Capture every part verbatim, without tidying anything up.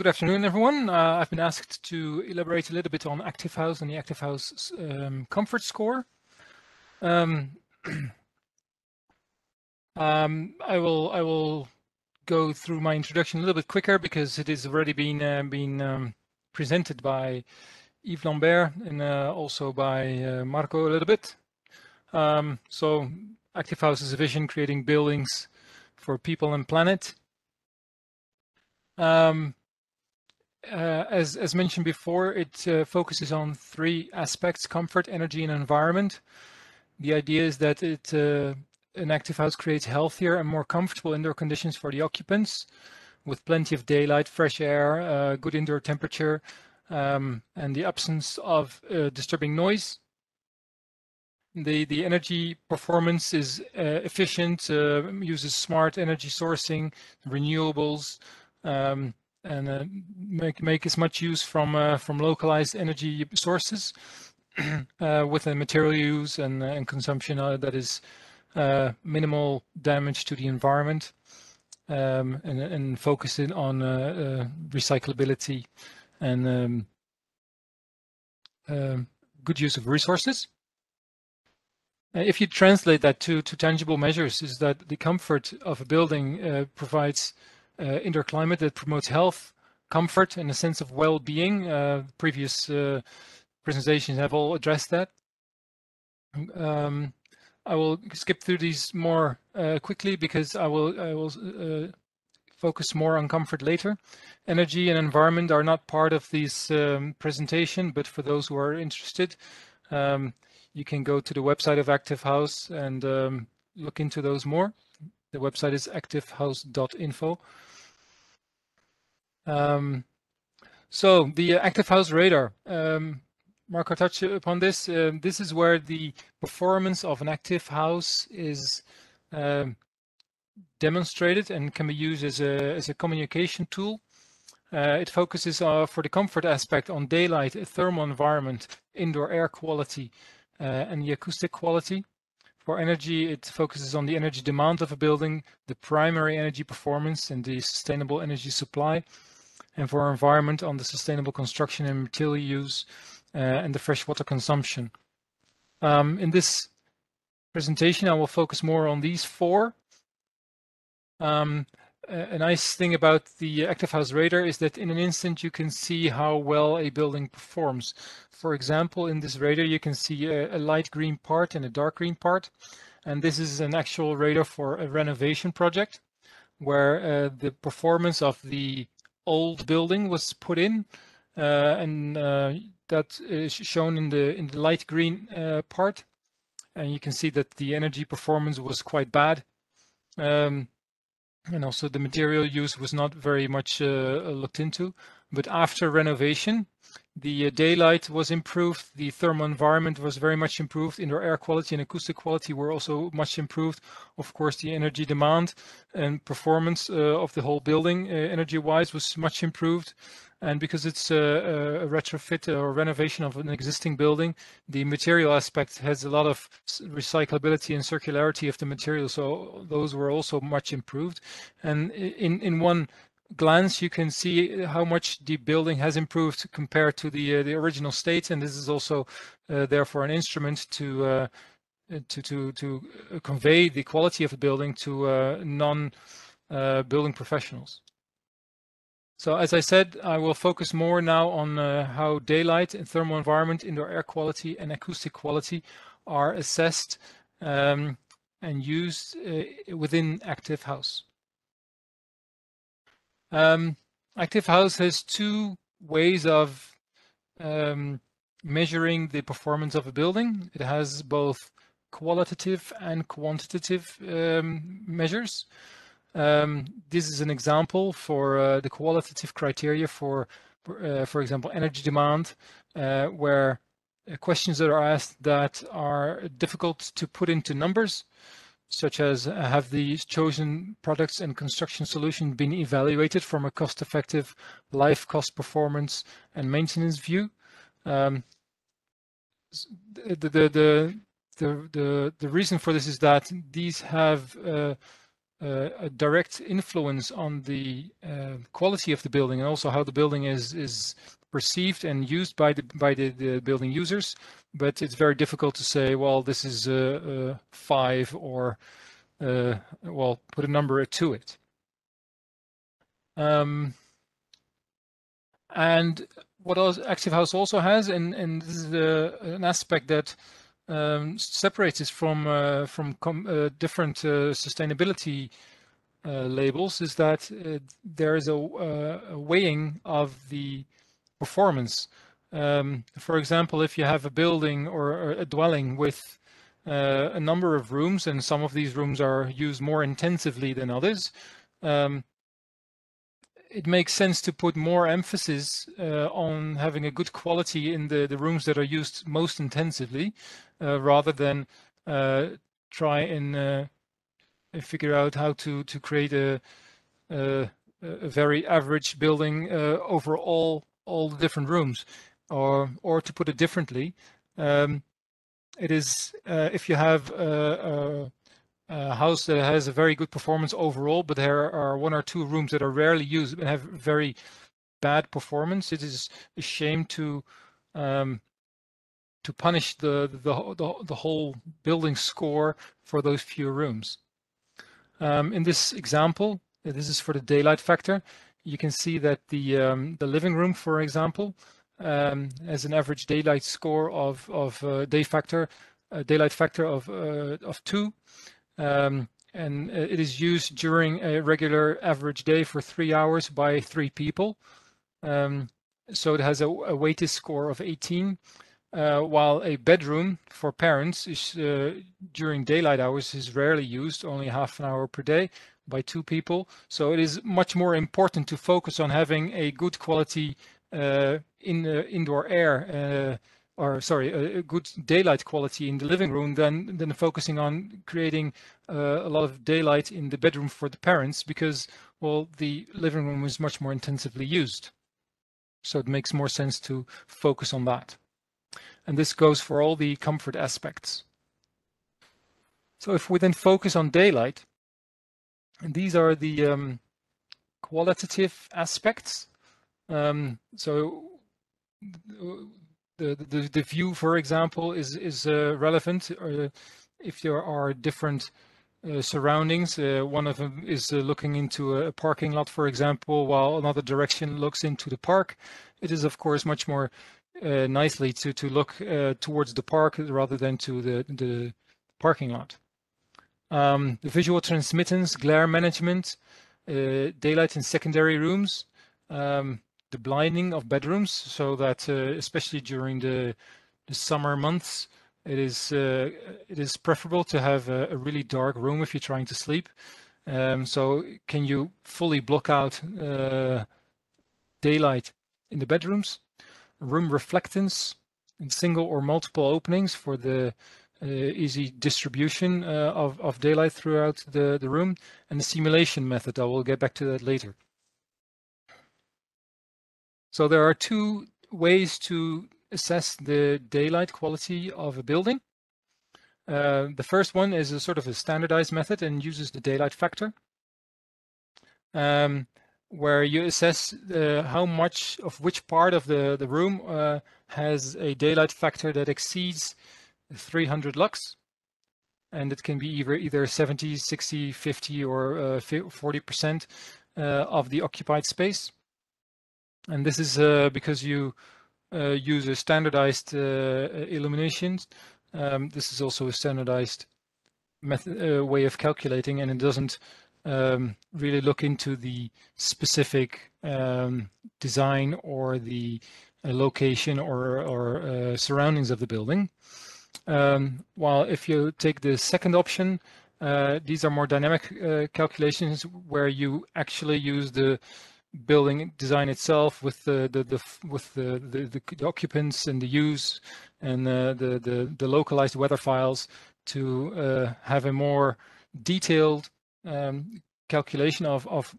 Good afternoon, everyone. Uh, I've been asked to elaborate a little bit on Active House and the Active House um, comfort score. Um, um, I will I will go through my introduction a little bit quicker because it has already been uh, been um, presented by Yves Lambert and uh, also by uh, Marco a little bit. Um, so, Active House is a vision creating buildings for people and planet. Um, Uh, as, as mentioned before, it uh, focuses on three aspects: comfort, energy, and environment. The idea is that it, uh, an active house creates healthier and more comfortable indoor conditions for the occupants, with plenty of daylight, fresh air, uh, good indoor temperature, um, and the absence of uh, disturbing noise. The, the energy performance is uh, efficient, uh, uses smart energy sourcing, renewables, um, and uh, make make as much use from uh, from localized energy sources uh, with a material use and, and consumption uh, that is uh, minimal damage to the environment, um, and, and focusing on uh, uh, recyclability and um, uh, good use of resources. Uh, if you translate that to, to tangible measures, is that the comfort of a building uh, provides Uh, indoor climate that promotes health, comfort, and a sense of well-being. Uh, previous uh, presentations have all addressed that. Um, I will skip through these more uh, quickly because I will, I will uh, focus more on comfort later. Energy and environment are not part of this um, presentation, but for those who are interested, um, you can go to the website of Active House and um, look into those more. The website is active house dot info. Um, so the Active House radar, um, Marco touched upon this. Uh, this is where the performance of an active house is uh, demonstrated and can be used as a, as a communication tool. Uh, it focuses uh, for the comfort aspect on daylight, thermal environment, indoor air quality, uh, and the acoustic quality. For energy, it focuses on the energy demand of a building, the primary energy performance, and the sustainable energy supply. And for environment, on the sustainable construction and material use, uh, and the freshwater consumption. Um, in this presentation, I will focus more on these four. Um, a nice thing about the Active House radar is that in an instant, you can see how well a building performs. For example, in this radar, you can see a, a light green part and a dark green part. And this is an actual radar for a renovation project where uh, the performance of the old building was put in. Uh, and uh, that is shown in the, in the light green uh, part. And you can see that the energy performance was quite bad. Um, And also the material use was not very much uh, looked into. But after renovation, the uh, daylight was improved, the thermal environment was very much improved, indoor air quality and acoustic quality were also much improved. Of course, the energy demand and performance uh, of the whole building, uh, energy-wise, was much improved. And because it's a, a retrofit or renovation of an existing building, the material aspect has a lot of recyclability and circularity of the material. So those were also much improved. And in, in one glance, you can see how much the building has improved compared to the, uh, the original state. And this is also uh, therefore an instrument to, uh, to, to, to convey the quality of a building to uh, non uh, building professionals. So as I said, I will focus more now on uh, how daylight and thermal environment, indoor air quality and acoustic quality are assessed um, and used uh, within Active House. Um, Active House has two ways of um, measuring the performance of a building. It has both qualitative and quantitative um, measures. Um, this is an example for uh, the qualitative criteria for, uh, for example, energy demand, uh, where uh, questions that are asked that are difficult to put into numbers, such as uh, have the chosen products and construction solution been evaluated from a cost-effective life cost performance and maintenance view. Um, the, the, the, the, the, the reason for this is that these have uh, uh, a direct influence on the uh, quality of the building and also how the building is is perceived and used by the by the, the building users. But it's very difficult to say, well, this is a, a five, or uh, well, put a number to it. Um, and what else ActiveHouse also has, and and this is the, an aspect that um, separates it from uh, from com uh, different uh, sustainability uh, labels, is that uh, there is a, uh, a weighing of the performance. Um, for example, if you have a building or, or a dwelling with uh, a number of rooms, and some of these rooms are used more intensively than others, um, it makes sense to put more emphasis uh, on having a good quality in the, the rooms that are used most intensively, uh, rather than uh, try and uh, figure out how to, to create a, a, a very average building uh, over all, all the different rooms. Or, or to put it differently, um, it is uh, if you have a, a a house that has a very good performance overall, but there are one or two rooms that are rarely used and have very bad performance, it is a shame to um, to punish the, the the the whole building score for those few rooms. Um, in this example, this is for the daylight factor. You can see that the um, the living room, for example, um, has an average daylight score of of uh, day factor, uh, daylight factor of uh, of two. Um, and it is used during a regular average day for three hours by three people. Um, so it has a, a weighted score of eighteen, uh, while a bedroom for parents is uh, during daylight hours is rarely used, only half an hour per day by two people. So it is much more important to focus on having a good quality uh, in uh, indoor air, uh, or sorry, a good daylight quality in the living room than, than focusing on creating uh, a lot of daylight in the bedroom for the parents, because, well, the living room is much more intensively used. So it makes more sense to focus on that. And this goes for all the comfort aspects. So if we then focus on daylight, and these are the um, qualitative aspects. Um, so, The, the, the view, for example, is, is uh, relevant uh, if there are different uh, surroundings. Uh, one of them is uh, looking into a parking lot, for example, while another direction looks into the park. It is, of course, much more uh, nicely to, to look uh, towards the park rather than to the, the parking lot. Um, the visual transmittance, glare management, uh, daylight in secondary rooms. Um, The blinding of bedrooms, so that uh, especially during the, the summer months, it is uh, it is preferable to have a, a really dark room if you're trying to sleep. Um, so can you fully block out uh, daylight in the bedrooms? Room reflectance in single or multiple openings for the uh, easy distribution uh, of, of daylight throughout the, the room, and the simulation method. I will get back to that later. So there are two ways to assess the daylight quality of a building. Uh, the first one is a sort of a standardized method and uses the daylight factor, um, where you assess uh, how much of which part of the, the room uh, has a daylight factor that exceeds three hundred lux. And it can be either, either seventy, sixty, fifty, or uh, forty percent uh, of the occupied space. And this is uh, because you uh, use a standardized uh, illumination. Um, this is also a standardized method, uh, way of calculating, and it doesn't um, really look into the specific um, design or the uh, location or, or uh, surroundings of the building. Um, while if you take the second option, uh, these are more dynamic uh, calculations where you actually use the building design itself with the the, the with the, the the occupants and the use and uh, the the the localized weather files to uh, have a more detailed um, calculation of of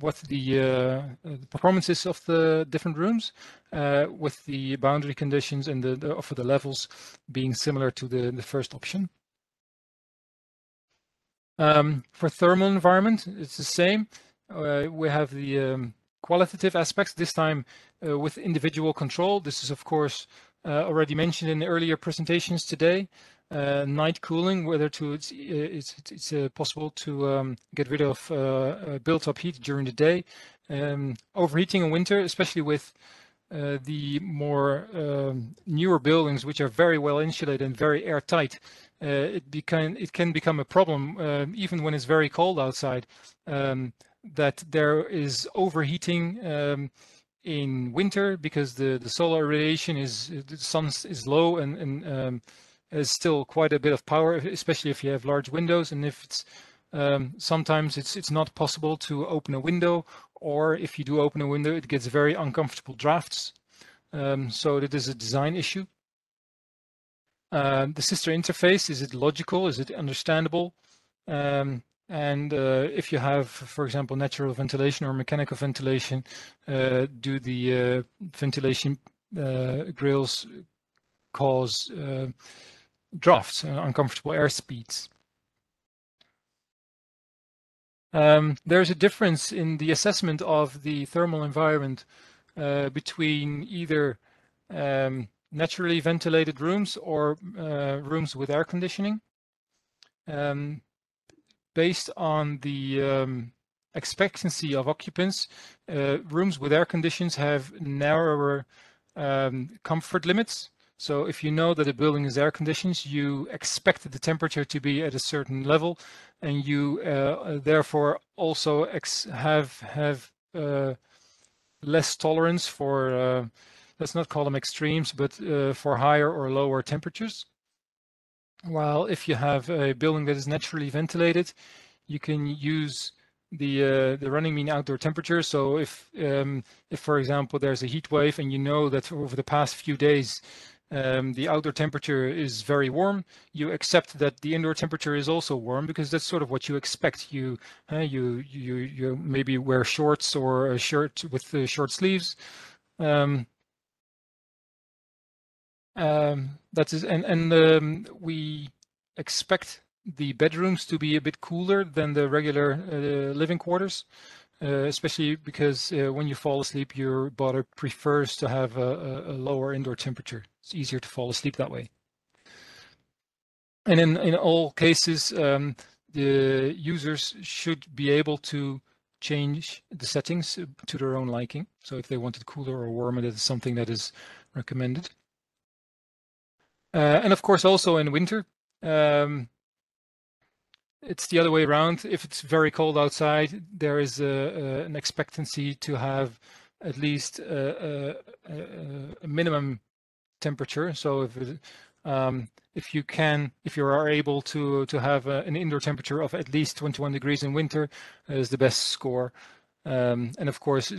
what the, uh, the performances of the different rooms uh, with the boundary conditions and the, the for the levels being similar to the the first option. Um, for thermal environment, it's the same. Uh, we have the um, qualitative aspects, this time uh, with individual control. This is, of course, uh, already mentioned in the earlier presentations today. Uh, night cooling, whether to it's it's, it's uh, possible to um, get rid of uh, uh, built-up heat during the day. Um, overheating in winter, especially with uh, the more um, newer buildings, which are very well insulated and very airtight, uh, it become it can become a problem uh, even when it's very cold outside. Um, that there is overheating um, in winter because the the solar radiation is the sun is low and and um, is still quite a bit of power, especially if you have large windows, and if it's um, sometimes it's it's not possible to open a window, or if you do open a window, it gets very uncomfortable drafts. Um, so that is a design issue. Uh, the sister interface, is it logical? Is it understandable? Um, and uh, if you have, for example, natural ventilation or mechanical ventilation, uh, do the uh, ventilation uh, grills cause uh, drafts and uncomfortable air speeds? Um, there's a difference in the assessment of the thermal environment uh, between either um, naturally ventilated rooms or uh, rooms with air conditioning. Um, based on the um, expectancy of occupants, uh, rooms with air conditions have narrower um, comfort limits. So if you know that a building is air conditioned, you expect the temperature to be at a certain level, and you uh, therefore also ex have have uh, less tolerance for, uh, let's not call them extremes, but uh, for higher or lower temperatures. While if you have a building that is naturally ventilated, you can use the uh, the running mean outdoor temperature. So if um, if for example there's a heat wave and you know that over the past few days Um, the outdoor temperature is very warm, you accept that the indoor temperature is also warm, because that's sort of what you expect. You uh, you, you you maybe wear shorts or a shirt with uh, short sleeves. Um, um, that is, and and um, we expect the bedrooms to be a bit cooler than the regular uh, living quarters, uh, especially because uh, when you fall asleep, your body prefers to have a, a lower indoor temperature. It's easier to fall asleep that way. And in, in all cases, um, the users should be able to change the settings to their own liking. So if they want it cooler or warmer, that is something that is recommended. Uh, and of course, also in winter, um, it's the other way around. If it's very cold outside, there is a, a, an expectancy to have at least a, a, a minimum temperature. So if um, if you can, if you are able to to have a, an indoor temperature of at least twenty-one degrees in winter, is the best score. Um, and of course,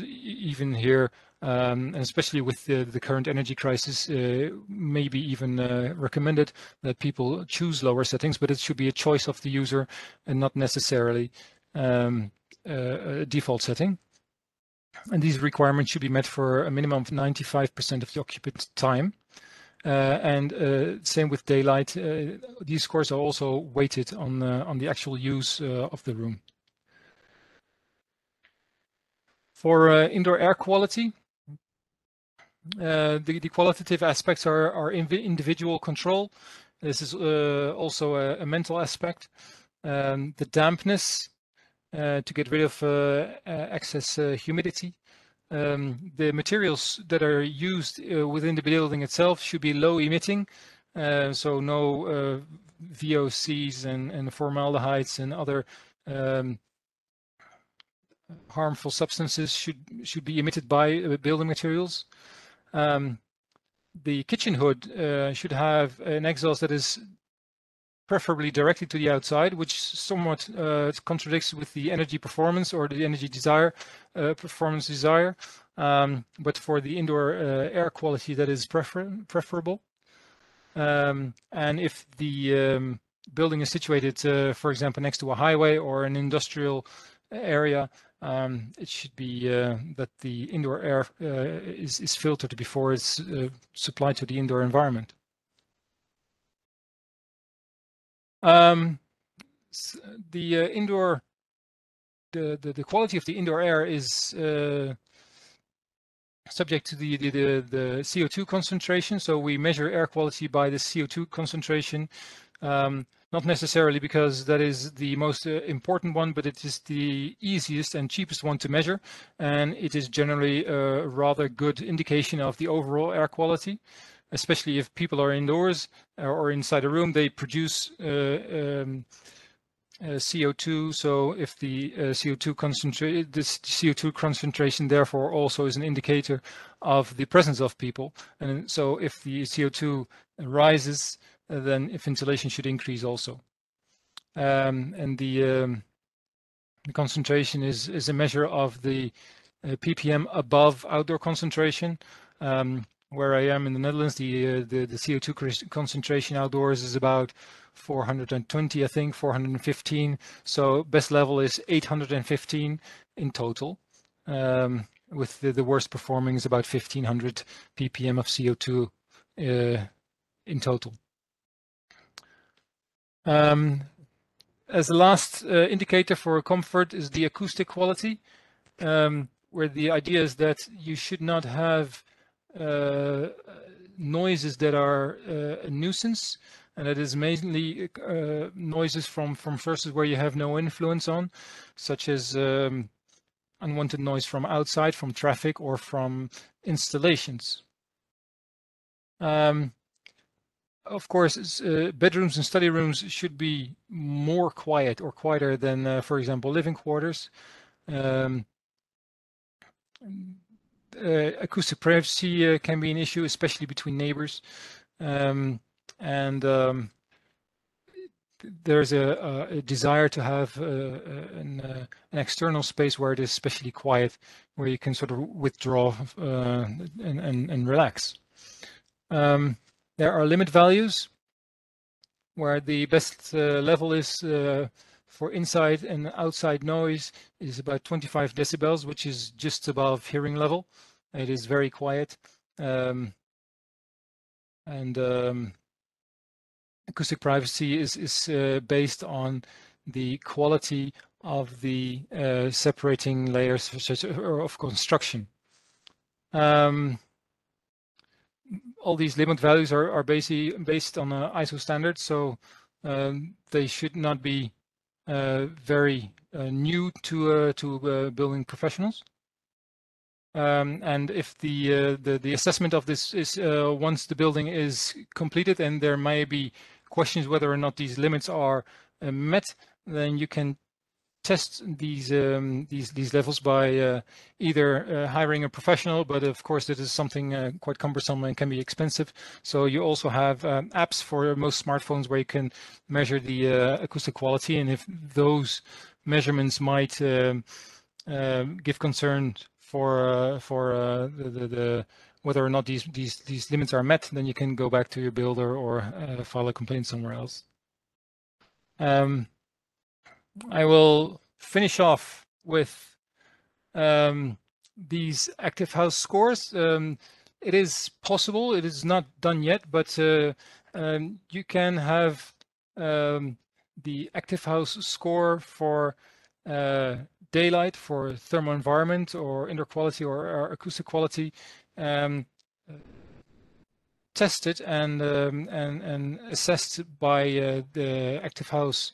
even here, um, and especially with the, the current energy crisis, uh, maybe even uh, recommended that people choose lower settings, but it should be a choice of the user and not necessarily um, a, a default setting. And these requirements should be met for a minimum of ninety-five percent of the occupant time. Uh, and uh, same with daylight. Uh, these scores are also weighted on, uh, on the actual use uh, of the room. For uh, indoor air quality, uh, the, the qualitative aspects are, are individual control. This is uh, also a, a mental aspect. Um, the dampness, Uh, to get rid of uh, uh, excess uh, humidity. Um, the materials that are used uh, within the building itself should be low emitting, uh, so no uh, V O Cs and, and formaldehydes and other um, harmful substances should should be emitted by uh, building materials. Um, the kitchen hood uh, should have an exhaust that is preferably directly to the outside, which somewhat uh, contradicts with the energy performance or the energy desire, uh, performance desire. Um, but for the indoor uh, air quality, that is prefer preferable. Um, and if the um, building is situated, uh, for example, next to a highway or an industrial area, um, it should be uh, that the indoor air uh, is, is filtered before it's uh, supplied to the indoor environment. Um, the uh, indoor, the, the the quality of the indoor air is uh, subject to the, the the the C O two concentration. So we measure air quality by the C O two concentration, um, not necessarily because that is the most uh, important one, but it is the easiest and cheapest one to measure, and it is generally a rather good indication of the overall air quality. Especially if people are indoors or inside a room, they produce uh, um, uh, C O two. So if the uh, C O two concentration, this C O two concentration, therefore, also is an indicator of the presence of people. And so if the C O two rises, uh, then ventilation should increase also. Um, and the, um, the concentration is is a measure of the uh, P P M above outdoor concentration. Um, Where I am in the Netherlands, the, uh, the the C O two concentration outdoors is about four hundred twenty, I think, four hundred fifteen. So best level is eight hundred fifteen in total, um, with the, the worst performing is about fifteen hundred P P M of C O two uh, in total. Um, as the last uh, indicator for comfort is the acoustic quality, um, where the idea is that you should not have Uh, noises that are uh, a nuisance, and that is mainly uh, noises from from sources where you have no influence on, such as um, unwanted noise from outside, from traffic, or from installations. Um, of course, uh, bedrooms and study rooms should be more quiet or quieter than, uh, for example, living quarters. Um, Uh, acoustic privacy uh, can be an issue, especially between neighbors, um, and um, there's a, a desire to have uh, an, uh, an external space where it is especially quiet, where you can sort of withdraw uh, and, and, and relax. Um, there are limit values where the best uh, level is uh, for inside and outside noise is about twenty-five decibels, which is just above hearing level. It is very quiet. Um, and um, acoustic privacy is, is uh, based on the quality of the uh, separating layers of construction. Um, all these limit values are, are basically based on uh, I S O standards, so um, they should not be Uh, very uh, new to uh, to uh, building professionals, um, and if the, uh, the the assessment of this is uh, once the building is completed and there may be questions whether or not these limits are uh, met, then you can test these um, these these levels by uh, either uh, hiring a professional, but of course this is something uh, quite cumbersome and can be expensive. So you also have um, apps for most smartphones where you can measure the uh, acoustic quality, and if those measurements might um, uh, give concern for uh, for uh, the, the, the whether or not these these these limits are met, then you can go back to your builder or uh, file a complaint somewhere else. Um, I will finish off with um, these active house scores. Um, it is possible, it is not done yet, but uh, um, you can have um, the active house score for uh, daylight, for thermal environment, or indoor quality, or, or acoustic quality, um, tested and, um, and, and assessed by uh, the active house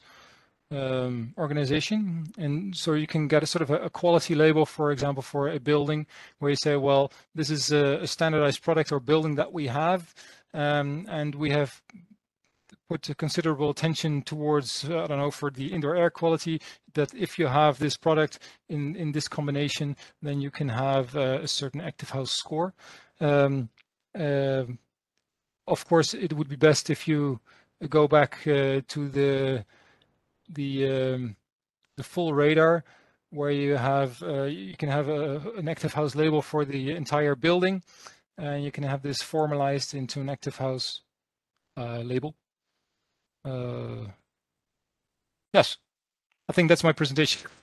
Um, organization, and so you can get a sort of a, a quality label, for example, for a building where you say, well, this is a, a standardized product or building that we have, um, and we have put a considerable attention towards, I don't know, for the indoor air quality, that if you have this product in, in this combination, then you can have uh, a certain active house score. Um, uh, of course, it would be best if you go back uh, to the the um, the full radar, where you have uh, you can have a, an active house label for the entire building, and you can have this formalized into an active house uh, label. Uh, yes, I think that's my presentation.